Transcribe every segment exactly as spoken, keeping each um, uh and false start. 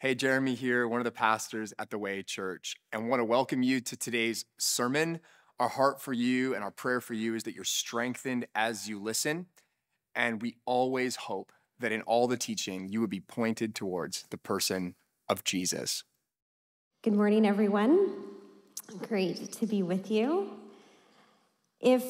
Hey, Jeremy here, one of the pastors at The Way Church, and want to welcome you to today's sermon. Our heart for you and our prayer for you is that you're strengthened as you listen, and we always hope that in all the teaching, you would be pointed towards the person of Jesus. Good morning, everyone. Great to be with you. If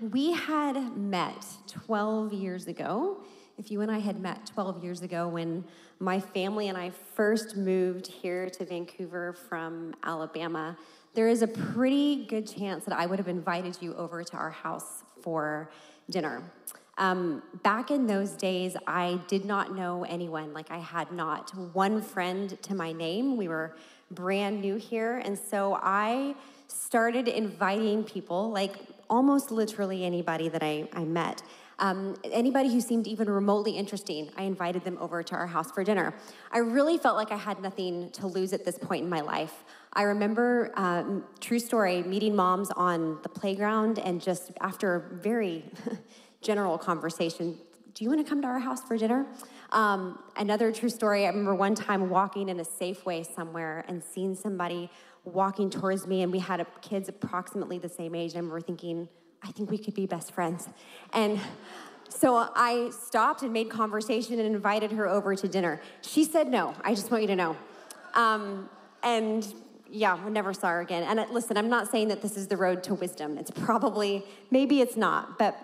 we had met twelve years ago, if you and I had met twelve years ago when my family and I first moved here to Vancouver from Alabama, there is a pretty good chance that I would have invited you over to our house for dinner. Um, back in those days, I did not know anyone. Like, I had not one friend to my name. We were brand new here, and so I started inviting people, like almost literally anybody that I, I met. Um, anybody who seemed even remotely interesting, I invited them over to our house for dinner. I really felt like I had nothing to lose at this point in my life. I remember, uh, true story, meeting moms on the playground and just after a very general conversation, do you want to come to our house for dinner? Um, another true story, I remember one time walking in a Safeway somewhere and seeing somebody walking towards me, and we had a, kids approximately the same age, and we were thinking, I think we could be best friends. And so I stopped and made conversation and invited her over to dinner. She said no, I just want you to know. Um, and yeah, I never saw her again. And listen, I'm not saying that this is the road to wisdom. It's probably, maybe it's not, but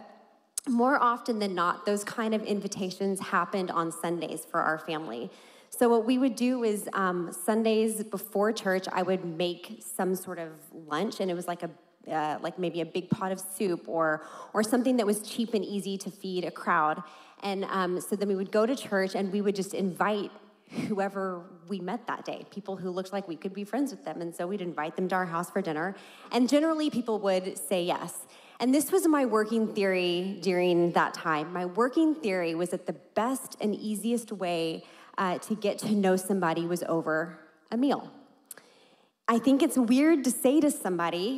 more often than not, those kind of invitations happened on Sundays for our family. So what we would do is um, Sundays before church, I would make some sort of lunch, and it was like a Uh, like maybe a big pot of soup or or something that was cheap and easy to feed a crowd. And um, so then we would go to church and we would just invite whoever we met that day, people who looked like we could be friends with them. And so we'd invite them to our house for dinner. And generally people would say yes. And this was my working theory during that time. My working theory was that the best and easiest way uh, to get to know somebody was over a meal. I think it's weird to say to somebody,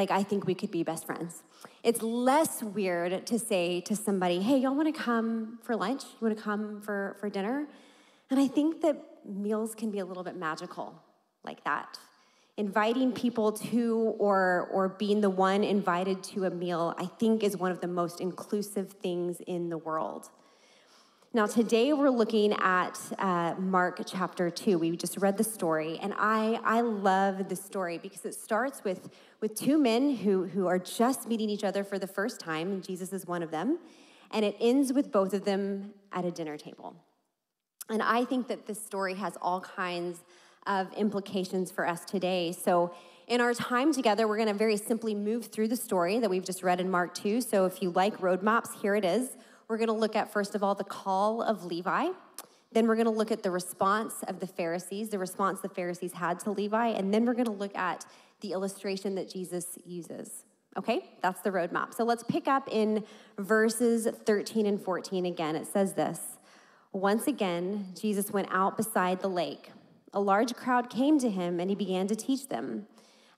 like, I think we could be best friends. It's less weird to say to somebody, hey, y'all want to come for lunch? You want to come for, for dinner? And I think that meals can be a little bit magical like that. Inviting people to or, or being the one invited to a meal, I think, is one of the most inclusive things in the world. Now, today we're looking at uh, Mark chapter two. We just read the story, and I, I love the story because it starts with, with two men who, who are just meeting each other for the first time, and Jesus is one of them, and it ends with both of them at a dinner table. And I think that this story has all kinds of implications for us today. So in our time together, we're going to very simply move through the story that we've just read in Mark two. So if you like roadmaps, here it is. We're going to look at, first of all, the call of Levi. Then we're going to look at the response of the Pharisees, the response the Pharisees had to Levi. And then we're going to look at the illustration that Jesus uses. Okay? That's the roadmap. So let's pick up in verses thirteen and fourteen again. It says this. Once again, Jesus went out beside the lake. A large crowd came to him, and he began to teach them.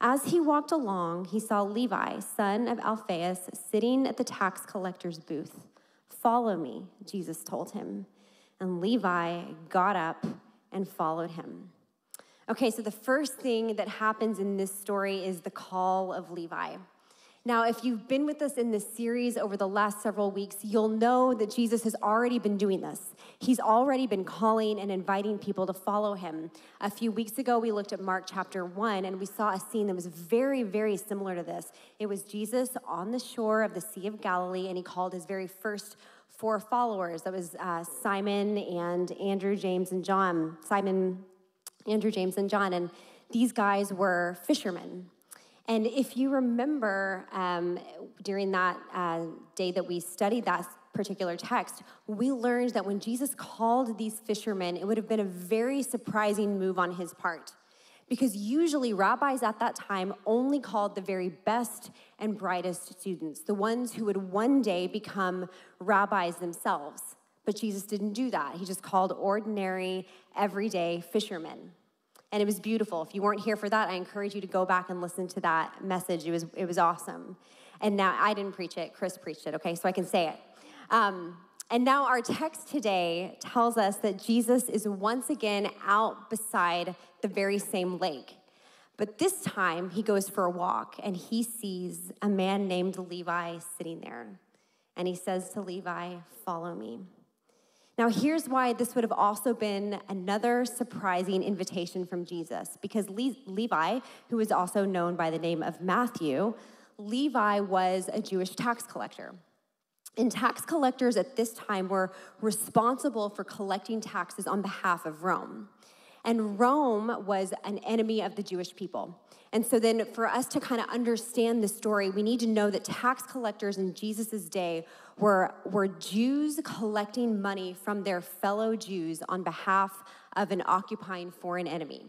As he walked along, he saw Levi, son of Alphaeus, sitting at the tax collector's booth. Follow me, Jesus told him. And Levi got up and followed him. Okay, so the first thing that happens in this story is the call of Levi. Now, if you've been with us in this series over the last several weeks, you'll know that Jesus has already been doing this. He's already been calling and inviting people to follow him. A few weeks ago, we looked at Mark chapter one, and we saw a scene that was very, very similar to this. It was Jesus on the shore of the Sea of Galilee, and he called his very first four followers. That was uh, Simon and Andrew, James, and John. Simon, Andrew, James, and John. And these guys were fishermen. And if you remember, um, during that uh, day that we studied that particular text, we learned that when Jesus called these fishermen, it would have been a very surprising move on his part. Because usually rabbis at that time only called the very best and brightest students, the ones who would one day become rabbis themselves. But Jesus didn't do that. He just called ordinary, everyday fishermen. And it was beautiful. If you weren't here for that, I encourage you to go back and listen to that message. It was, it was awesome. And now, I didn't preach it. Chris preached it, okay? So I can say it. Um, And now our text today tells us that Jesus is once again out beside the very same lake. But this time, he goes for a walk, and he sees a man named Levi sitting there. And he says to Levi, "Follow me." Now, here's why this would have also been another surprising invitation from Jesus. Because Le- Levi, who is also known by the name of Matthew, Levi was a Jewish tax collector. And tax collectors at this time were responsible for collecting taxes on behalf of Rome. And Rome was an enemy of the Jewish people. And so then for us to kind of understand the story, we need to know that tax collectors in Jesus' day were, were Jews collecting money from their fellow Jews on behalf of an occupying foreign enemy.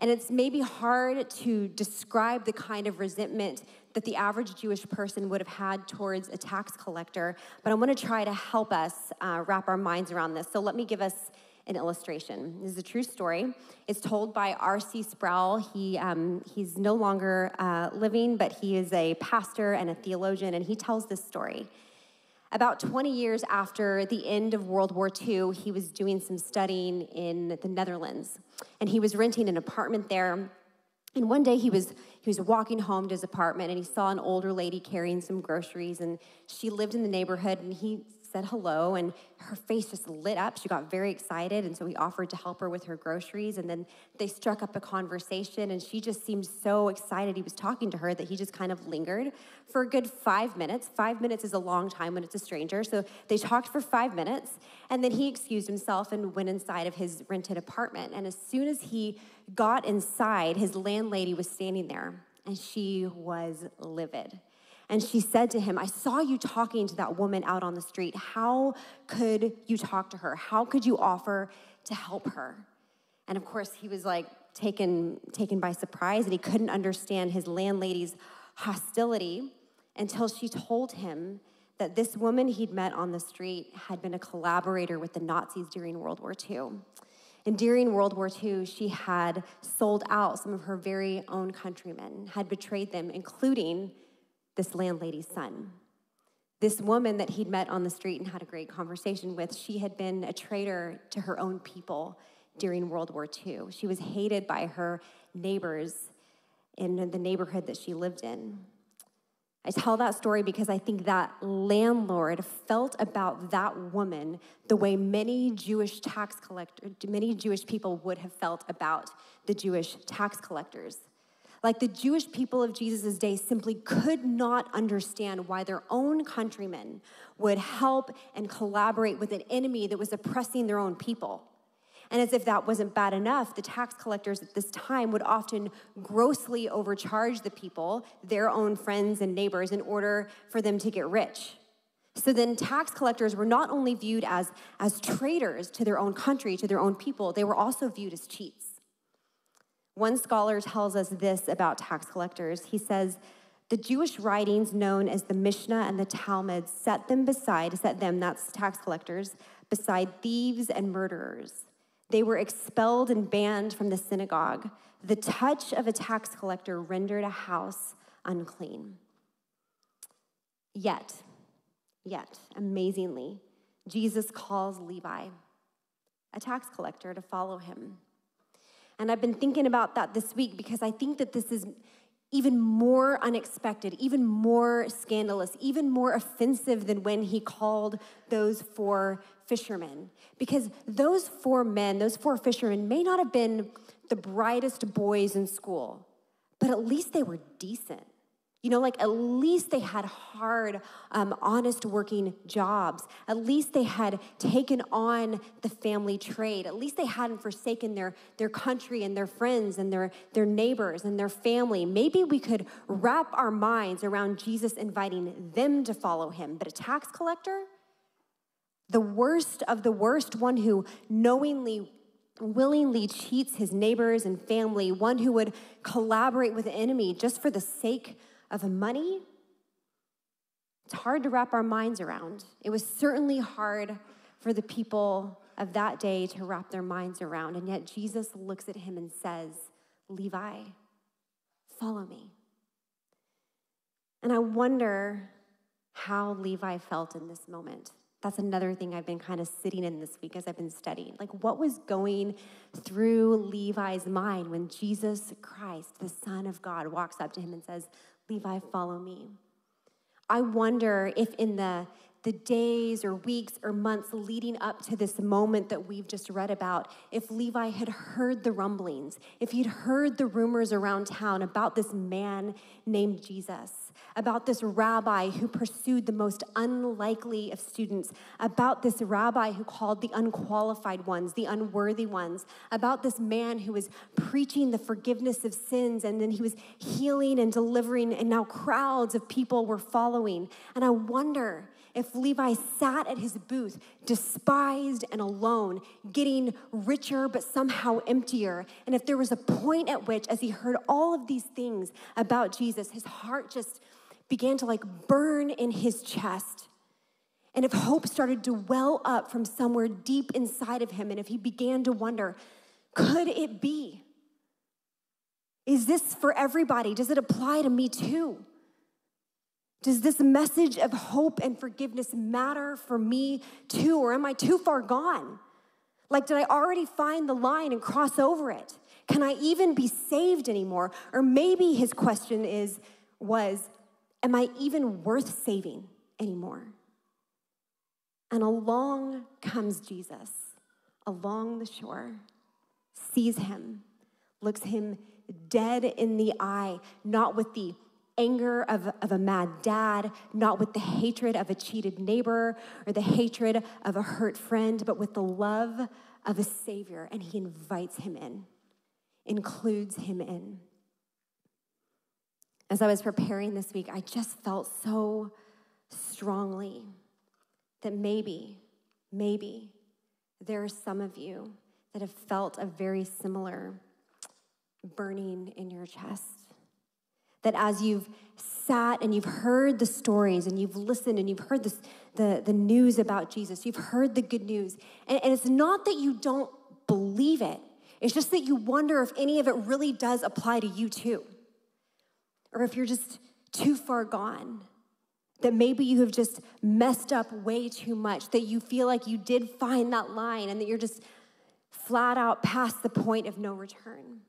And it's maybe hard to describe the kind of resentment that the average Jewish person would have had towards a tax collector, but I want to try to help us uh, wrap our minds around this. So let me give us an illustration. This is a true story. It's told by R C Sproul. He, um, he's no longer uh, living, but he is a pastor and a theologian, and he tells this story. About twenty years after the end of World War Two, he was doing some studying in the Netherlands, and he was renting an apartment there. And one day he was, he was walking home to his apartment, and he saw an older lady carrying some groceries, and she lived in the neighborhood, and he said hello, and her face just lit up. She got very excited, and so he offered to help her with her groceries, and then they struck up a conversation, and she just seemed so excited he was talking to her that he just kind of lingered for a good five minutes. Five minutes is a long time when it's a stranger, so they talked for five minutes, and then he excused himself and went inside of his rented apartment, and as soon as he got inside, his landlady was standing there, and she was livid. And she said to him, "I saw you talking to that woman out on the street. How could you talk to her? How could you offer to help her?" And of course, he was like taken, taken by surprise, and he couldn't understand his landlady's hostility until she told him that this woman he'd met on the street had been a collaborator with the Nazis during World War Two. And during World War Two, she had sold out some of her very own countrymen, had betrayed them, including this landlady's son. This woman that he'd met on the street and had a great conversation with, she had been a traitor to her own people during World War Two. She was hated by her neighbors in the neighborhood that she lived in. I tell that story because I think that landlord felt about that woman the way many Jewish tax collectors, many Jewish people would have felt about the Jewish tax collectors. Like the Jewish people of Jesus' day simply could not understand why their own countrymen would help and collaborate with an enemy that was oppressing their own people. And as if that wasn't bad enough, the tax collectors at this time would often grossly overcharge the people, their own friends and neighbors, in order for them to get rich. So then tax collectors were not only viewed as, as traitors to their own country, to their own people, they were also viewed as cheats. One scholar tells us this about tax collectors. He says, "The Jewish writings known as the Mishnah and the Talmud set them beside, set them, that's tax collectors, beside thieves and murderers. They were expelled and banned from the synagogue. The touch of a tax collector rendered a house unclean." Yet, yet, amazingly, Jesus calls Levi, a tax collector, to follow him. And I've been thinking about that this week because I think that this is even more unexpected, even more scandalous, even more offensive than when he called those four fishermen. Because those four men, those four fishermen may not have been the brightest boys in school, but at least they were decent. You know, like at least they had hard, um, honest working jobs. At least they had taken on the family trade. At least they hadn't forsaken their, their country and their friends and their, their neighbors and their family. Maybe we could wrap our minds around Jesus inviting them to follow him. But a tax collector, the worst of the worst, one who knowingly willingly cheats his neighbors and family, one who would collaborate with the enemy just for the sake of money, it's hard to wrap our minds around. It was certainly hard for the people of that day to wrap their minds around, and yet Jesus looks at him and says, "Levi, follow me." And I wonder how Levi felt in this moment. that's another thing I've been kind of sitting in this week as I've been studying. Like, what was going through Levi's mind when Jesus Christ, the Son of God, walks up to him and says, "Levi, follow me"? I wonder if in the, the days or weeks or months leading up to this moment that we've just read about, if Levi had heard the rumblings, if he'd heard the rumors around town about this man named Jesus, about this rabbi who pursued the most unlikely of students, about this rabbi who called the unqualified ones, the unworthy ones, about this man who was preaching the forgiveness of sins, and then he was healing and delivering, and now crowds of people were following. And I wonder if Levi sat at his booth, despised and alone, getting richer but somehow emptier, and if there was a point at which, as he heard all of these things about Jesus, his heart just began to like burn in his chest, and if hope started to well up from somewhere deep inside of him, and if he began to wonder, could it be? Is this for everybody? Does it apply to me too? Does this message of hope and forgiveness matter for me too, or am I too far gone? Like, did I already find the line and cross over it? Can I even be saved anymore? Or maybe his question is, was, am I even worth saving anymore? And along comes Jesus, along the shore, sees him, looks him dead in the eye, not with the anger of, of a mad dad, not with the hatred of a cheated neighbor or the hatred of a hurt friend, but with the love of a Savior. And he invites him in, includes him in. As I was preparing this week, I just felt so strongly that maybe, maybe there are some of you that have felt a very similar burning in your chest. That as you've sat and you've heard the stories and you've listened and you've heard this, the, the news about Jesus, you've heard the good news. And, and it's not that you don't believe it. It's just that you wonder if any of it really does apply to you too. Or if you're just too far gone. That maybe you have just messed up way too much. That you feel like you did find that line and that you're just flat out past the point of no return.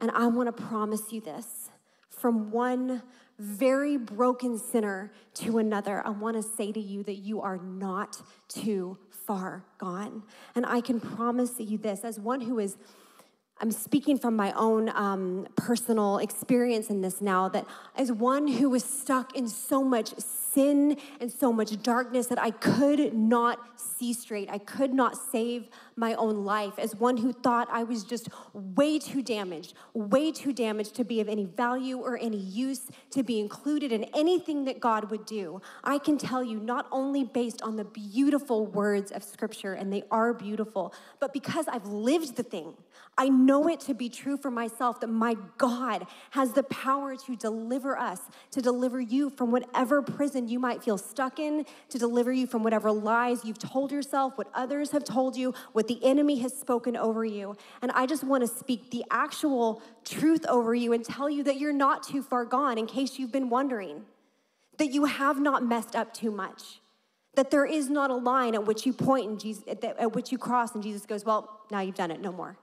And I want to promise you this. From one very broken sinner to another, I want to say to you that you are not too far gone. And I can promise you this, as one who is, I'm speaking from my own um, personal experience in this now, that as one who was stuck in so much sin and so much darkness that I could not see straight, I could not save my own life, as one who thought I was just way too damaged, way too damaged to be of any value or any use, to be included in anything that God would do. I can tell you, not only based on the beautiful words of Scripture, and they are beautiful, but because I've lived the thing, I know it to be true for myself that my God has the power to deliver us, to deliver you from whatever prison you might feel stuck in, to deliver you from whatever lies you've told yourself, what others have told you, what the enemy has spoken over you. And I just want to speak the actual truth over you and tell you that you're not too far gone, in case you've been wondering, that you have not messed up too much, that there is not a line at which you point and Jesus, at which you cross and Jesus goes, well, now you've done it, no more.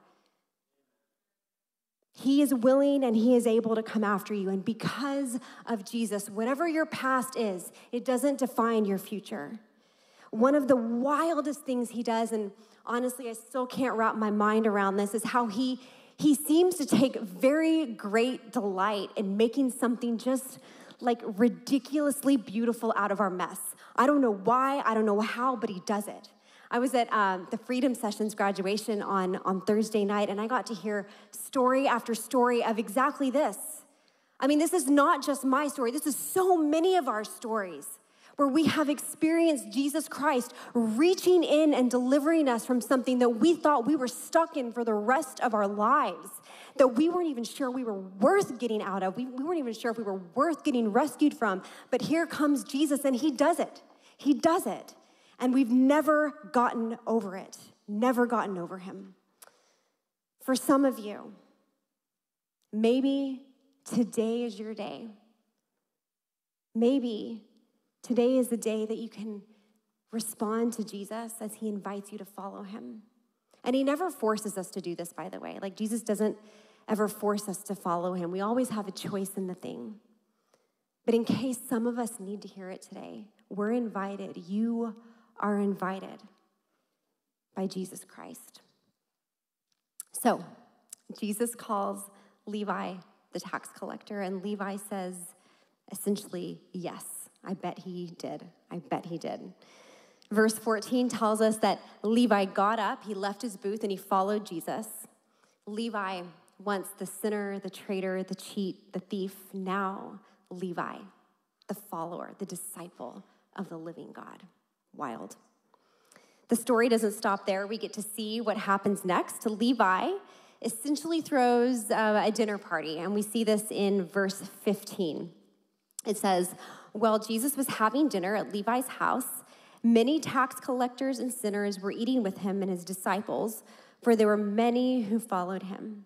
He is willing and he is able to come after you. And because of Jesus, whatever your past is, it doesn't define your future. One of the wildest things he does, and honestly, I still can't wrap my mind around this, is how he, he seems to take very great delight in making something just like ridiculously beautiful out of our mess. I don't know why, I don't know how, but he does it. I was at um, the Freedom Sessions graduation on, on Thursday night, and I got to hear story after story of exactly this. I mean, this is not just my story. This is so many of our stories where we have experienced Jesus Christ reaching in and delivering us from something that we thought we were stuck in for the rest of our lives, that we weren't even sure we were worth getting out of. We, we weren't even sure if we were worth getting rescued from. But here comes Jesus, and he does it. He does it. And we've never gotten over it, never gotten over him. For some of you, maybe today is your day. Maybe today is the day that you can Respond to Jesus as he invites you to follow him. And he never forces us to do this, by the way. Like, Jesus doesn't ever force us to follow him. We always have a choice in the thing. But in case some of us need to hear it today, we're invited, you are invited by Jesus Christ. So, Jesus calls Levi the tax collector, and Levi says, essentially, yes, I bet he did. I bet he did. Verse fourteen tells us that Levi got up, he left his booth, and he followed Jesus. Levi, once the sinner, the traitor, the cheat, the thief, now Levi, the follower, the disciple of the living God. Wild. The story doesn't stop there. We get to see what happens next. Levi essentially throws uh, a dinner party, and we see this in verse fifteen. It says, while Jesus was having dinner at Levi's house, many tax collectors and sinners were eating with him and his disciples, for there were many who followed him.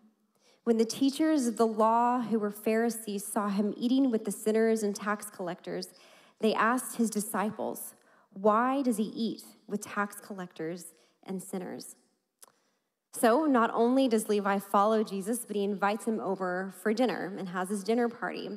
When the teachers of the law, who were Pharisees, saw him eating with the sinners and tax collectors, they asked his disciples, why does he eat with tax collectors and sinners? So not only does Levi follow Jesus, but he invites him over for dinner and has his dinner party.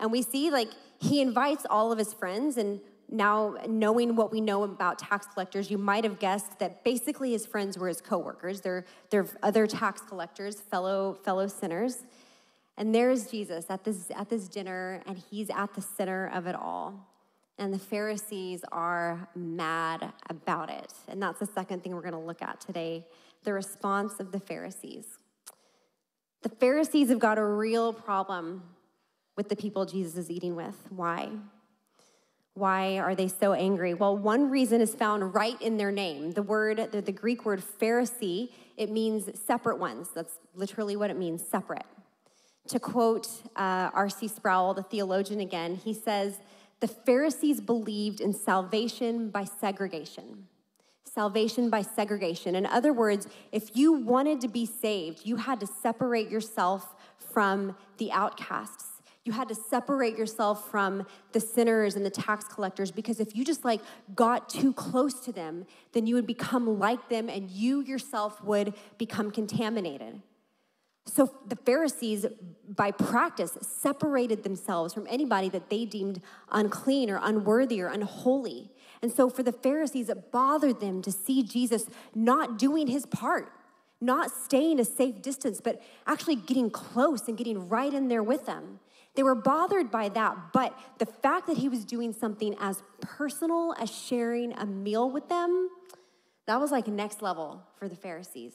And we see, like, he invites all of his friends, and now, knowing what we know about tax collectors, you might have guessed that basically his friends were his coworkers. They're, they're other tax collectors, fellow fellow sinners. And there's Jesus at this, at this dinner, and he's at the center of it all. And the Pharisees are mad about it. And that's the second thing we're going to look at today, the response of the Pharisees. The Pharisees have got a real problem with the people Jesus is eating with. Why? Why are they so angry? Well, one reason is found right in their name. The word, the, the Greek word Pharisee, it means separate ones. That's literally what it means, separate. To quote uh, R C Sproul, the theologian again, he says, the Pharisees believed in salvation by segregation. Salvation by segregation. In other words, if you wanted to be saved, you had to separate yourself from the outcasts. You had to separate yourself from the sinners and the tax collectors, because if you just like got too close to them, then you would become like them and you yourself would become contaminated. So the Pharisees, by practice, separated themselves from anybody that they deemed unclean or unworthy or unholy. And so for the Pharisees, it bothered them to see Jesus not doing his part, not staying a safe distance, but actually getting close and getting right in there with them. They were bothered by that, but the fact that he was doing something as personal as sharing a meal with them, that was like next level for the Pharisees.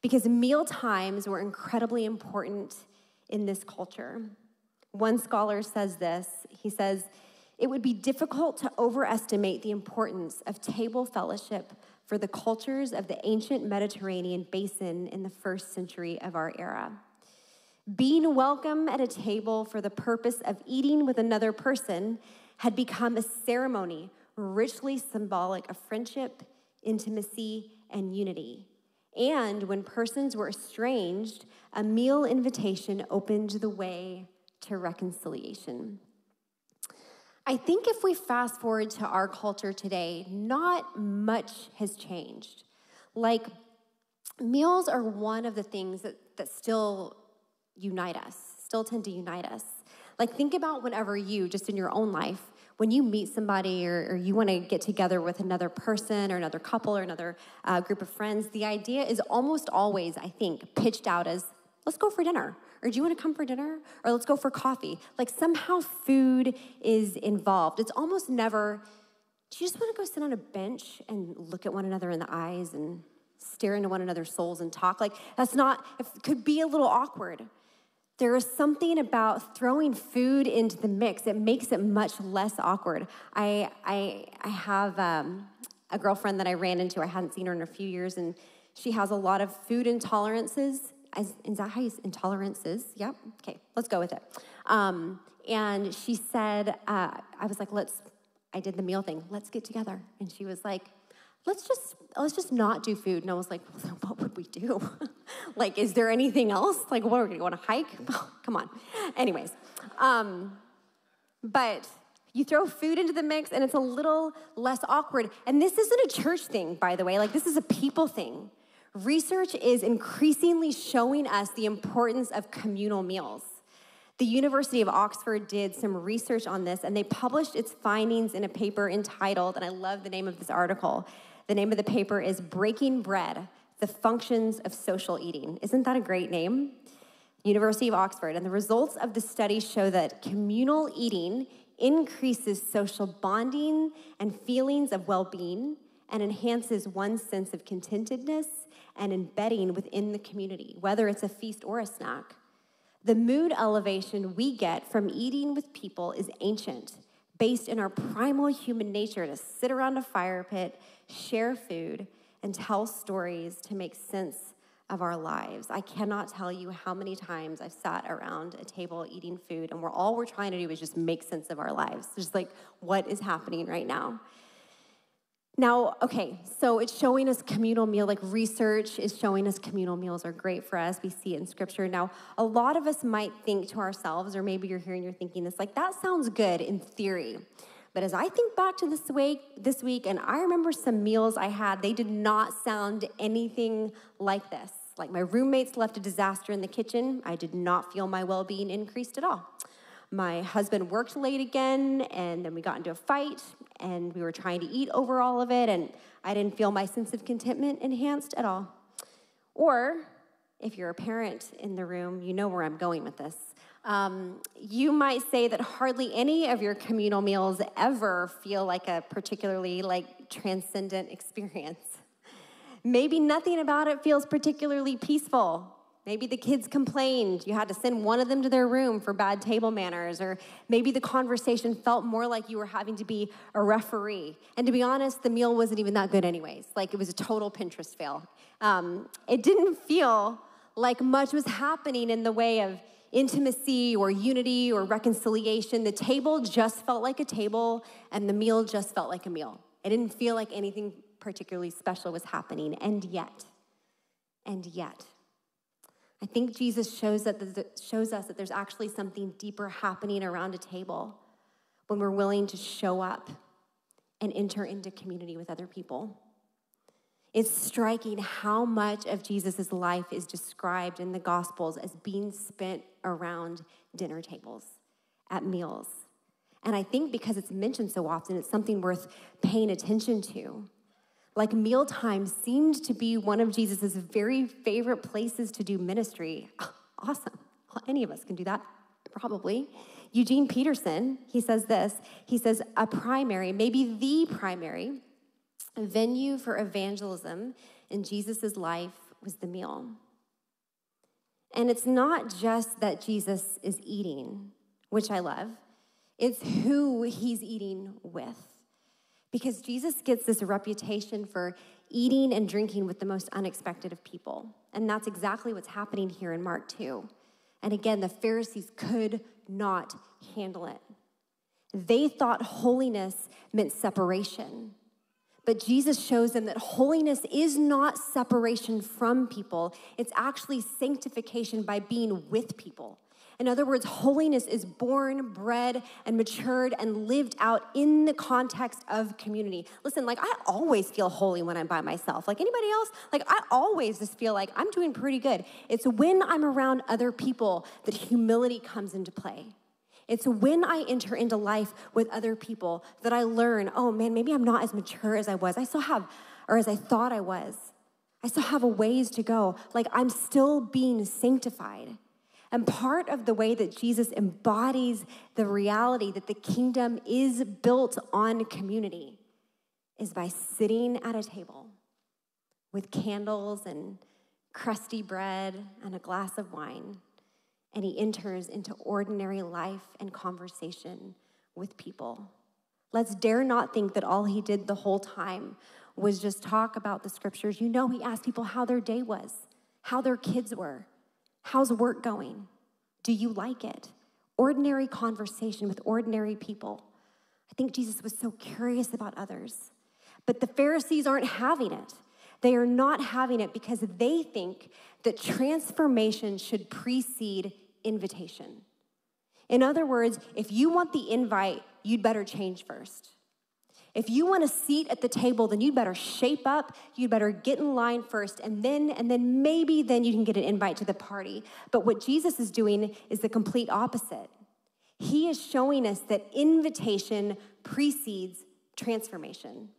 Because meal times were incredibly important in this culture. One scholar says this, he says, it would be difficult to overestimate the importance of table fellowship for the cultures of the ancient Mediterranean basin in the first century of our era. Being welcome at a table for the purpose of eating with another person had become a ceremony richly symbolic of friendship, intimacy, and unity. And when persons were estranged, a meal invitation opened the way to reconciliation. I think if we fast forward to our culture today, not much has changed. Like, meals are one of the things that, that still unite us, still tend to unite us. Like, think about whenever you, just in your own life, when you meet somebody or, or you want to get together with another person or another couple or another uh, group of friends, the idea is almost always, I think, pitched out as, let's go for dinner, or do you want to come for dinner, or let's go for coffee. Like, somehow food is involved. It's almost never, do you just want to go sit on a bench and look at one another in the eyes and stare into one another's souls and talk? Like, that's not, it could be a little awkward. There is something about throwing food into the mix that makes it much less awkward. I I, I have um, a girlfriend that I ran into. I hadn't seen her in a few years, and she has a lot of food intolerances. Is, is that how you say intolerances? Yep. Okay, let's go with it. Um, and she said, uh, I was like, let's, I did the meal thing. Let's get together. And she was like, let's just let's just not do food. And I was like, well, then what would we do? Like, is there anything else? Like, what, are we going to go on a hike? Come on. Anyways, um, but You throw food into the mix, and it's a little less awkward. And this isn't a church thing, by the way. Like, this is a people thing. Research is increasingly showing us the importance of communal meals. The University of Oxford did some research on this, and they published its findings in a paper entitled, and I love the name of this article, the name of the paper is Breaking Bread, the Functions of Social Eating. Isn't that a great name? University of Oxford. And the results of the study show that communal eating increases social bonding and feelings of well-being and enhances one's sense of contentedness and embedding within the community, whether it's a feast or a snack. The mood elevation we get from eating with people is ancient, based in our primal human nature to sit around a fire pit, share food, and tell stories to make sense of our lives. I cannot tell you how many times I've sat around a table eating food, and we're all we're trying to do is just make sense of our lives. Just like, what is happening right now? Now, okay, so it's showing us communal meal, like research is showing us communal meals are great for us. We see it in scripture. Now, a lot of us might think to ourselves, or maybe you're hearing, you're thinking this, like, that sounds good in theory. But as I think back to this week, this week, and I remember some meals I had, they did not sound anything like this. Like, my roommates left a disaster in the kitchen. I did not feel my well-being increased at all. My husband worked late again, and then we got into a fight, and we were trying to eat over all of it, and I didn't feel my sense of contentment enhanced at all. Or, if you're a parent in the room, you know where I'm going with this. Um, you might say that hardly any of your communal meals ever feel like a particularly, like, transcendent experience. Maybe nothing about it feels particularly peaceful. Maybe the kids complained. You had to send one of them to their room for bad table manners. Or maybe the conversation felt more like you were having to be a referee. And to be honest, the meal wasn't even that good anyways. Like, it was a total Pinterest fail. Um, it didn't feel like much was happening in the way of intimacy or unity or reconciliation. The table just felt like a table, and the meal just felt like a meal. It didn't feel like anything particularly special was happening. And yet, and yet, I think Jesus shows, that, shows us that there's actually something deeper happening around a table when we're willing to show up and enter into community with other people. It's striking how much of Jesus' life is described in the Gospels as being spent around dinner tables, at meals. And I think because it's mentioned so often, it's something worth paying attention to. Like, mealtime seemed to be one of Jesus' very favorite places to do ministry. Awesome. Well, any of us can do that, probably. Eugene Peterson, he says this. He says, a primary, maybe the primary, venue for evangelism in Jesus' life was the meal. And it's not just that Jesus is eating, which I love. It's who he's eating with. Because Jesus gets this reputation for eating and drinking with the most unexpected of people. And that's exactly what's happening here in Mark two. And again, the Pharisees could not handle it. They thought holiness meant separation. But Jesus shows them that holiness is not separation from people. It's actually sanctification by being with people. In other words, holiness is born, bred, and matured and lived out in the context of community. Listen, like, I always feel holy when I'm by myself. Like, anybody else? Like, I always just feel like I'm doing pretty good. It's when I'm around other people that humility comes into play. It's when I enter into life with other people that I learn, oh, man, maybe I'm not as mature as I was. I still have, or as I thought I was. I still have a ways to go. Like, I'm still being sanctified. And part of the way that Jesus embodies the reality that the kingdom is built on community is by sitting at a table with candles and crusty bread and a glass of wine, and he enters into ordinary life and conversation with people. Let's dare not think that all he did the whole time was just talk about the scriptures. You know, he asked people how their day was, how their kids were. How's work going? Do you like it? Ordinary conversation with ordinary people. I think Jesus was so curious about others. But the Pharisees aren't having it. They are not having it because they think that transformation should precede invitation. In other words, if you want the invite, you'd better change first. If you want a seat at the table, then you'd better shape up, you'd better get in line first, and then, and then maybe then you can get an invite to the party. But what Jesus is doing is the complete opposite. He is showing us that invitation precedes transformation.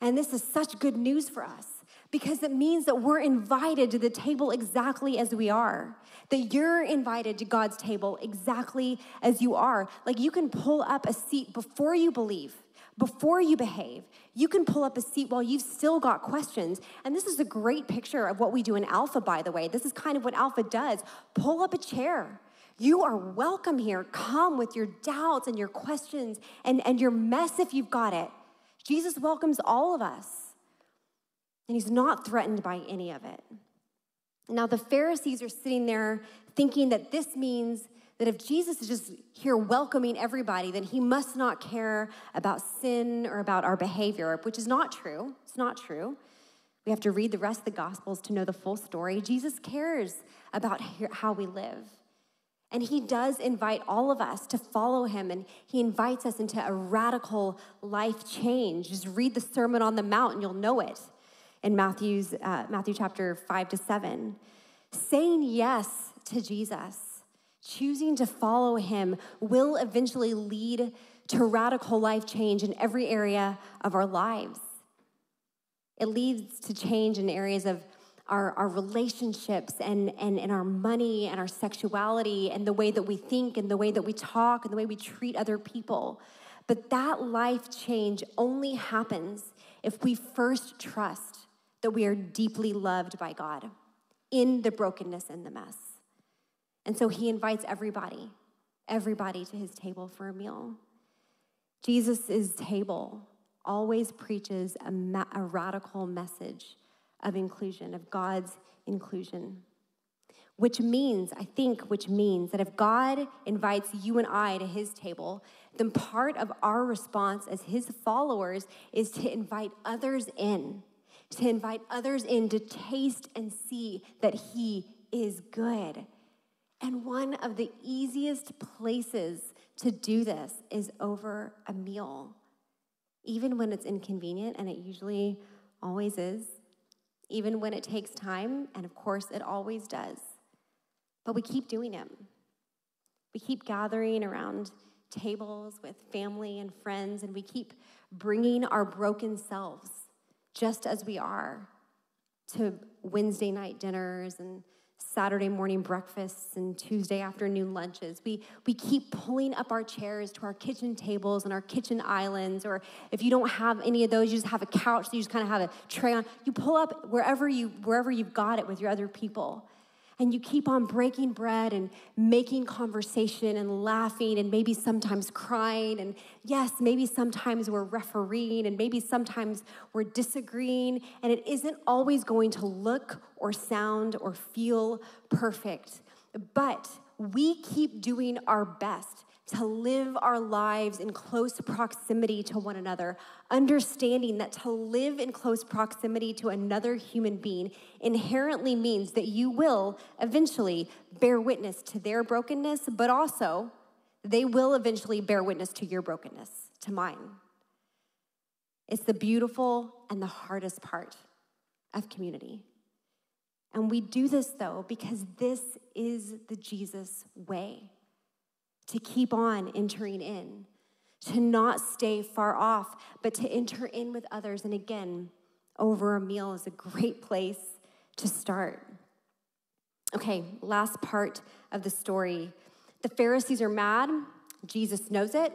And this is such good news for us, because it means that we're invited to the table exactly as we are, that you're invited to God's table exactly as you are. Like, you can pull up a seat before you believe, before you behave. You can pull up a seat while you've still got questions. And this is a great picture of what we do in Alpha, by the way. This is kind of what Alpha does. Pull up a chair. You are welcome here. Come with your doubts and your questions and, and your mess if you've got it. Jesus welcomes all of us. And he's not threatened by any of it. Now, the Pharisees are sitting there thinking that this means that if Jesus is just here welcoming everybody, then he must not care about sin or about our behavior, which is not true. It's not true. We have to read the rest of the Gospels to know the full story. Jesus cares about how we live. And he does invite all of us to follow him, and he invites us into a radical life change. Just read the Sermon on the Mount and you'll know it. In Matthew's, uh, Matthew chapter five to seven, saying yes to Jesus, choosing to follow him will eventually lead to radical life change in every area of our lives. It leads to change in areas of our, our relationships and, and, and our money and our sexuality and the way that we think and the way that we talk and the way we treat other people. But that life change only happens if we first trust that we are deeply loved by God in the brokenness and the mess. And so he invites everybody, everybody to his table for a meal. Jesus' table always preaches a, ma- a radical message of inclusion, of God's inclusion, which means, I think, which means that if God invites you and I to his table, then part of our response as his followers is to invite others in, to invite others in to taste and see that he is good. And one of the easiest places to do this is over a meal, even when it's inconvenient, and it usually always is, even when it takes time, and of course it always does. But we keep doing it. We keep gathering around tables with family and friends, and we keep bringing our broken selves, just as we are, to Wednesday night dinners and Saturday morning breakfasts and Tuesday afternoon lunches. We, we keep pulling up our chairs to our kitchen tables and our kitchen islands, or if you don't have any of those, you just have a couch, so you just kind of have a tray on. You pull up wherever, you, wherever you've got it with your other people. And you keep on breaking bread and making conversation and laughing and maybe sometimes crying. And yes, maybe sometimes we're refereeing and maybe sometimes we're disagreeing. And it isn't always going to look or sound or feel perfect. But we keep doing our best to live our lives in close proximity to one another, understanding that to live in close proximity to another human being inherently means that you will eventually bear witness to their brokenness, but also they will eventually bear witness to your brokenness, to mine. It's the beautiful and the hardest part of community. And we do this, though, because this is the Jesus way. To keep on entering in, to not stay far off, but to enter in with others. And again, over a meal is a great place to start. Okay, last part of the story. The Pharisees are mad. Jesus knows it.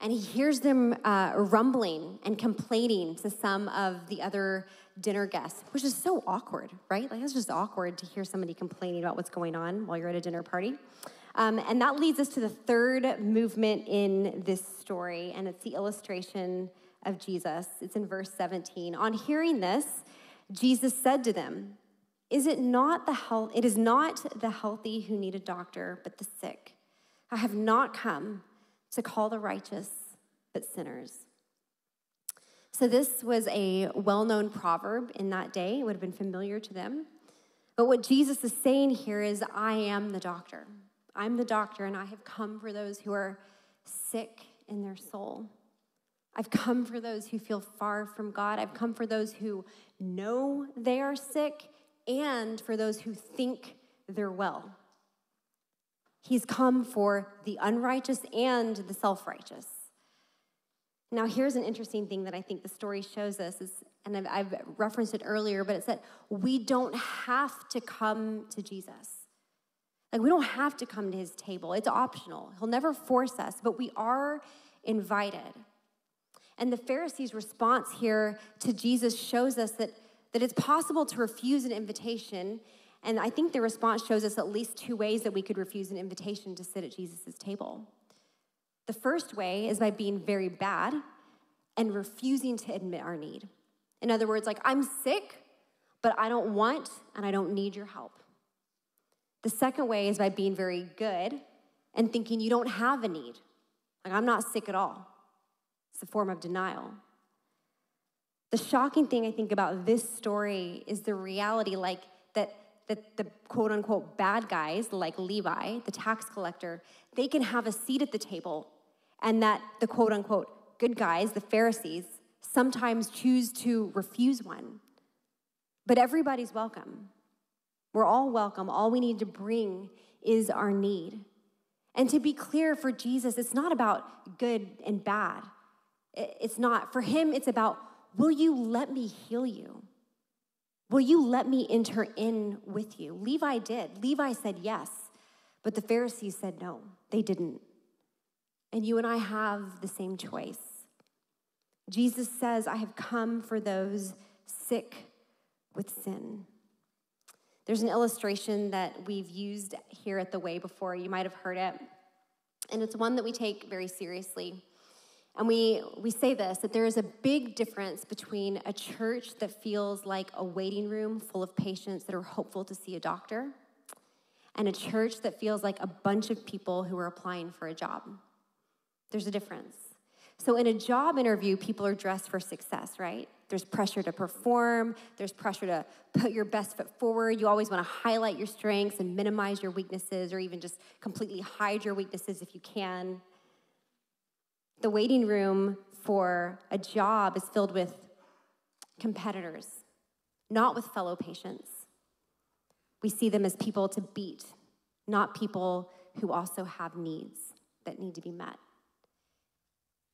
And he hears them uh, rumbling and complaining to some of the other dinner guests, which is so awkward, right? Like, it's just awkward to hear somebody complaining about what's going on while you're at a dinner party. Um, and that leads us to the third movement in this story, and it's the illustration of Jesus. It's in verse seventeen. On hearing this, Jesus said to them, "Is it not the health? It is not the healthy who need a doctor, but the sick. I have not come to call the righteous, but sinners." So this was a well-known proverb in that day. It would have been familiar to them. But what Jesus is saying here is, I am the doctor. I'm the doctor, and I have come for those who are sick in their soul. I've come for those who feel far from God. I've come for those who know they are sick and for those who think they're well. He's come for the unrighteous and the self-righteous. Now, here's an interesting thing that I think the story shows us, is, and I've, I've referenced it earlier, but it's that we don't have to come to Jesus. Like, we don't have to come to his table. It's optional. He'll never force us, but we are invited. And the Pharisees' response here to Jesus shows us that, that it's possible to refuse an invitation. And I think the response shows us at least two ways that we could refuse an invitation to sit at Jesus' table. The first way is by being very bad and refusing to admit our need. In other words, like, I'm sick, but I don't want and I don't need your help. The second way is by being very good and thinking you don't have a need. Like, I'm not sick at all. It's a form of denial. The shocking thing I think about this story is the reality, like, that, that the quote-unquote bad guys, like Levi, the tax collector, they can have a seat at the table, and that the quote-unquote good guys, the Pharisees, sometimes choose to refuse one. But everybody's welcome. We're all welcome. All we need to bring is our need. And to be clear, for Jesus, it's not about good and bad. It's not. For him, it's about, will you let me heal you? Will you let me enter in with you? Levi did. Levi said yes, but the Pharisees said no. They didn't. And you and I have the same choice. Jesus says, I have come for those sick with sin. There's an illustration that we've used here at The Way before. You might have heard it. And it's one that we take very seriously. And we, we say this, that there is a big difference between a church that feels like a waiting room full of patients that are hopeful to see a doctor, and a church that feels like a bunch of people who are applying for a job. There's a difference. So in a job interview, people are dressed for success, right? There's pressure to perform. There's pressure to put your best foot forward. You always want to highlight your strengths and minimize your weaknesses, or even just completely hide your weaknesses if you can. The waiting room for a job is filled with competitors, not with fellow patients. We see them as people to beat, not people who also have needs that need to be met.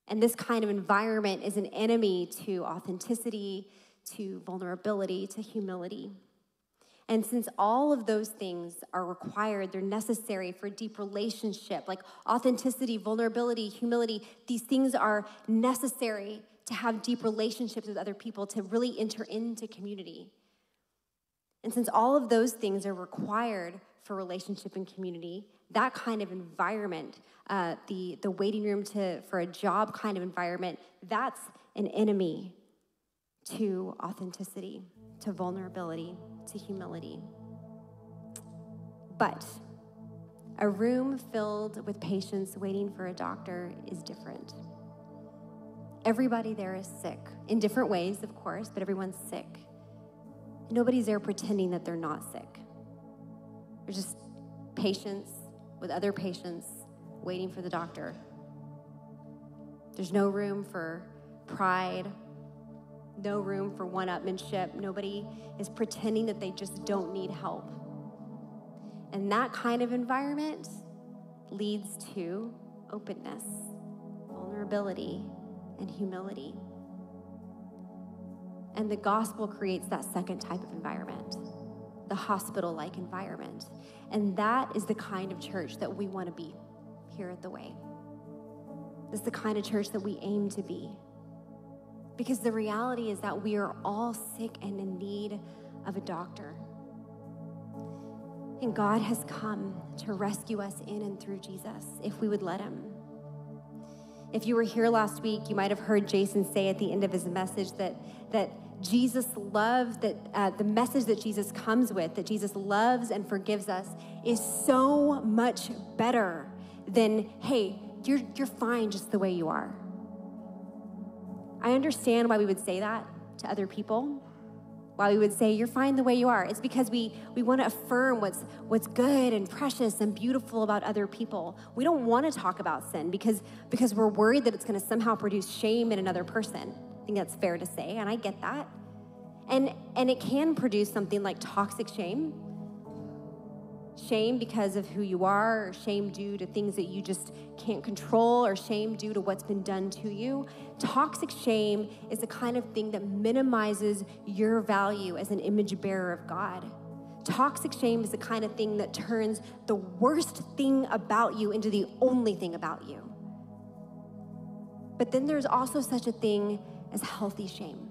And this kind of environment is an enemy to authenticity, to vulnerability, to humility. And since all of those things are required, they're necessary for deep relationship, like authenticity, vulnerability, humility, these things are necessary to have deep relationships with other people, to really enter into community. And since all of those things are required for relationship and community, that kind of environment, uh, the, the waiting room to, for a job kind of environment, that's an enemy to authenticity, to vulnerability, to humility. But a room filled with patients waiting for a doctor is different. Everybody there is sick, in different ways, of course, but everyone's sick. Nobody's there pretending that they're not sick. They're just patients with other patients waiting for the doctor. There's no room for pride, no room for one-upmanship. Nobody is pretending that they just don't need help. And that kind of environment leads to openness, vulnerability, and humility. And the gospel creates that second type of environment, the hospital-like environment. And that is the kind of church that we want to be here at The Way. This is the kind of church that we aim to be. Because the reality is that we are all sick and in need of a doctor. And God has come to rescue us in and through Jesus, if we would let him. If you were here last week, you might have heard Jason say at the end of his message that, that Jesus love, that uh, the message that Jesus comes with, that Jesus loves and forgives us, is so much better than, hey, you're, you're fine just the way you are. I understand why we would say that to other people. While we would say, you're fine the way you are, it's because we, we want to affirm what's, what's good and precious and beautiful about other people. We don't want to talk about sin because, because we're worried that it's going to somehow produce shame in another person. I think that's fair to say, and I get that. And, and it can produce something like toxic shame. Shame because of who you are, or shame due to things that you just can't control, or shame due to what's been done to you. Toxic shame is the kind of thing that minimizes your value as an image bearer of God. Toxic shame is the kind of thing that turns the worst thing about you into the only thing about you. But then there's also such a thing as healthy shame.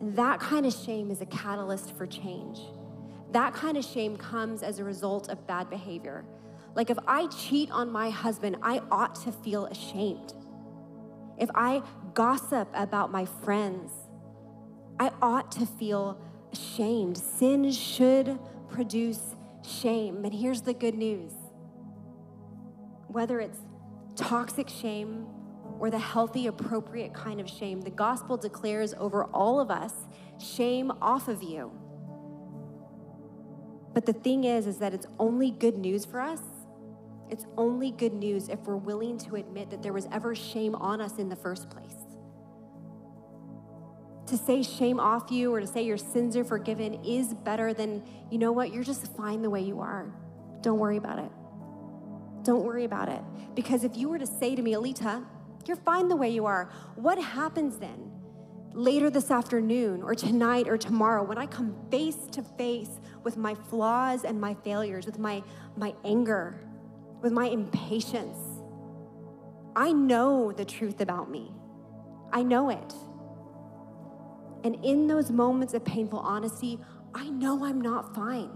And that kind of shame is a catalyst for change. That kind of shame comes as a result of bad behavior. Like if I cheat on my husband, I ought to feel ashamed. If I gossip about my friends, I ought to feel ashamed. Sin should produce shame. And here's the good news. Whether it's toxic shame or the healthy, appropriate kind of shame, the gospel declares over all of us, shame off of you. But the thing is, is that it's only good news for us. It's only good news if we're willing to admit that there was ever shame on us in the first place. To say shame off you or to say your sins are forgiven is better than, you know what, you're just fine the way you are. Don't worry about it. Don't worry about it. Because if you were to say to me, Alita, you're fine the way you are, what happens then? Later this afternoon or tonight or tomorrow, when I come face to face with my flaws and my failures, with my, my anger, with my impatience, I know the truth about me. I know it. And in those moments of painful honesty, I know I'm not fine.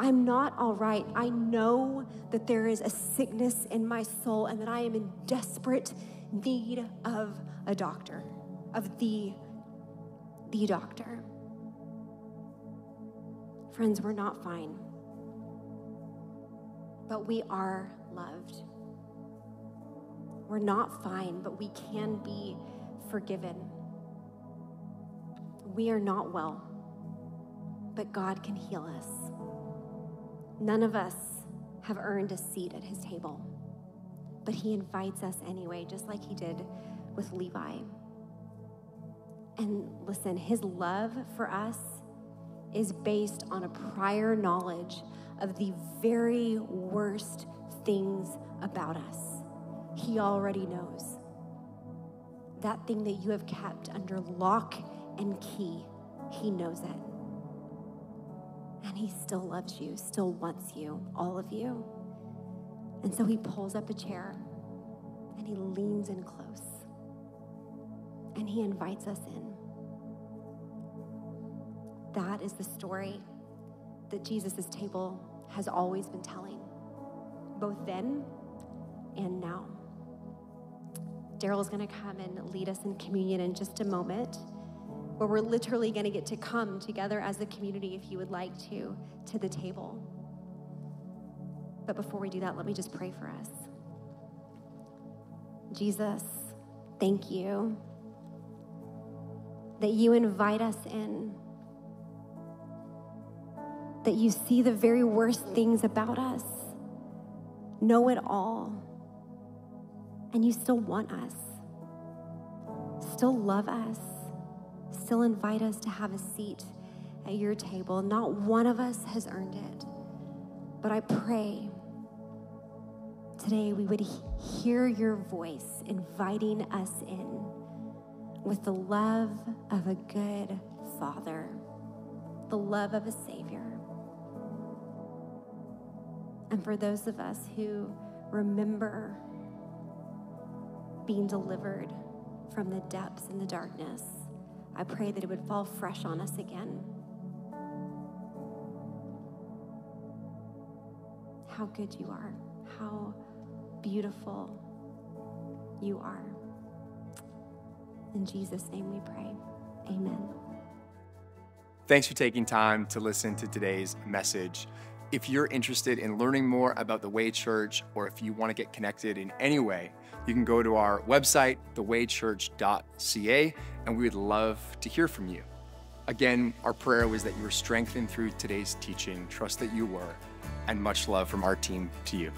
I'm not all right. I know that there is a sickness in my soul and that I am in desperate need of a doctor, of the, the doctor. Friends, we're not fine, but we are loved. We're not fine, but we can be forgiven. We are not well, but God can heal us. None of us have earned a seat at his table, but he invites us anyway, just like he did with Levi. And listen, his love for us is based on a prior knowledge of the very worst things about us. He already knows. That thing that you have kept under lock and key, he knows it. And he still loves you, still wants you, all of you. And so he pulls up a chair and he leans in close and he invites us in. That is the story that Jesus' table has always been telling, both then and now. Daryl's gonna come and lead us in communion in just a moment, where we're literally gonna get to come together as a community, if you would like to, to the table. But before we do that, let me just pray for us. Jesus, thank you that you invite us in, that you see the very worst things about us, know it all, and you still want us, still love us, still invite us to have a seat at your table. Not one of us has earned it, but I pray today we would hear your voice inviting us in with the love of a good Father, the love of a Savior. And for those of us who remember being delivered from the depths and the darkness, I pray that it would fall fresh on us again. How good you are, how beautiful you are. In Jesus' name we pray, amen. Thanks for taking time to listen to today's message. If you're interested in learning more about The Way Church, or if you want to get connected in any way, you can go to our website, the way church dot c a, and we would love to hear from you. Again, our prayer was that you were strengthened through today's teaching. Trust that you were, and much love from our team to you.